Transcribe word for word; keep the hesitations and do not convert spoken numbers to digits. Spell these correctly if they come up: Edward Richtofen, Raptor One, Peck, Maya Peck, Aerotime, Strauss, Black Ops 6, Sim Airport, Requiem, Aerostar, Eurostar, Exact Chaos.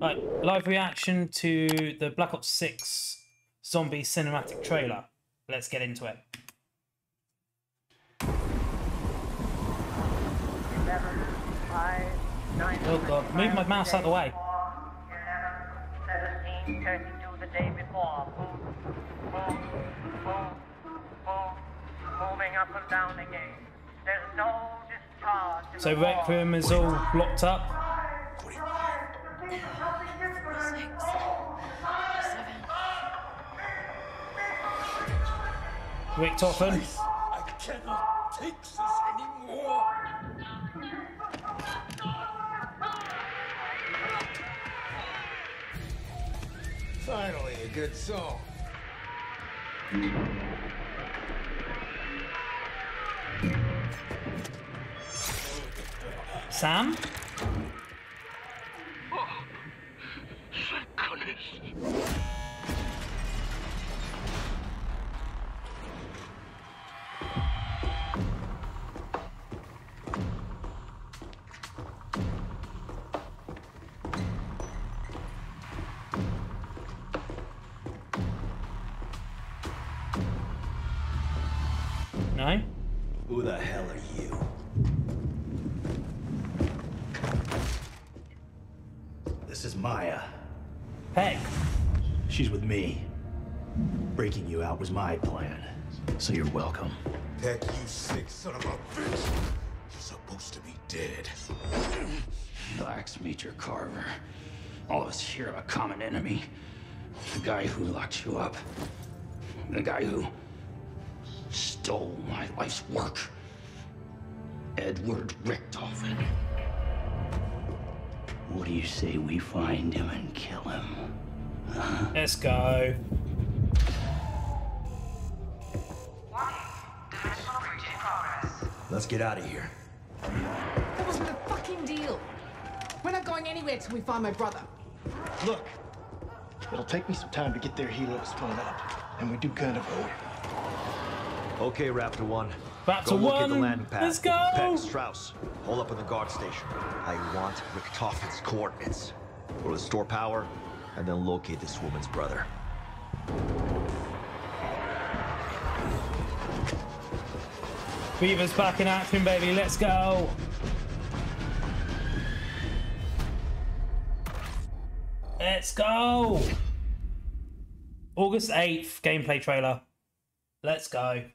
Like, live reaction to the Black Ops six zombie cinematic trailer. Let's get into it. eleven, five, nine, oh god, move my mouse out of the way. eleven, seventeen, thirty-two the day before. Boom, boom, boom, boom. Moving up and down again. There's no discharge. So Requiem is all blocked up. Richtofen. I cannot take this anymore. Finally, a good song. Sam? Oh, thank goodness. No? Who the hell are you? This is Maya. Peck. She's with me. Breaking you out was my plan, so you're welcome. Peck, you sick son of a bitch! You're supposed to be dead. Relax, Major Carver. All of us here have a common enemy. The guy who locked you up. The guy who stole my life's work. Edward Richtofen. What do you say we find him and kill him? Huh? Let's go. Let's get out of here. That wasn't the fucking deal. We're not going anywhere till we find my brother. Look, it'll take me some time to get their helos torn up, and we do kind of owe it. Okay, Raptor One. Raptor One. Go look at the landing pad. Let's go. Peck, Strauss, hold up in the guard station. I want Richtofen's coordinates. We'll restore power, and then locate this woman's brother. Beaver's back in action, baby. Let's go. Let's go. August eighth gameplay trailer. Let's go.